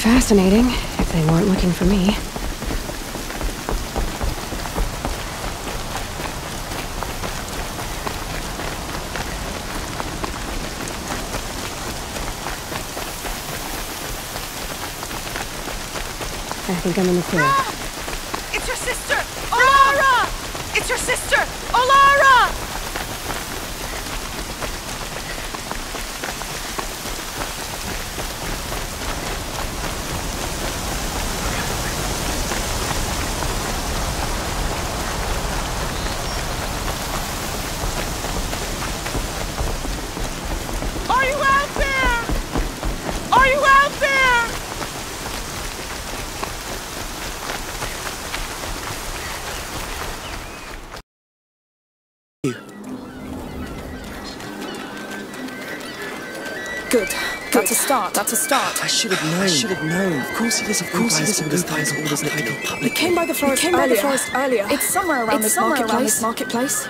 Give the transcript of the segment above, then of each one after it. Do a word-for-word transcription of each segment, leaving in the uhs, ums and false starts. fascinating, if they weren't looking for me. I think I'm in the clear. No! It's your sister! Olara! No! It's your sister! Olara! Good. That's a start. That's a start. I should have known. I should have known. Of course he is. Of course he is. All this title. All this title. We came by the forest earlier. We came by the forest earlier. It's somewhere around this marketplace.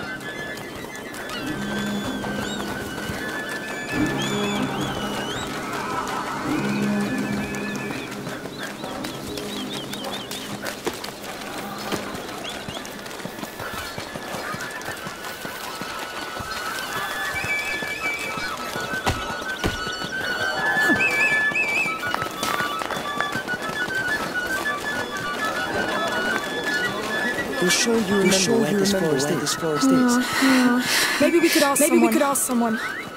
You're sure you remember, sure where, you this remember where this forest is? Maybe we could ask Maybe someone. we could ask someone.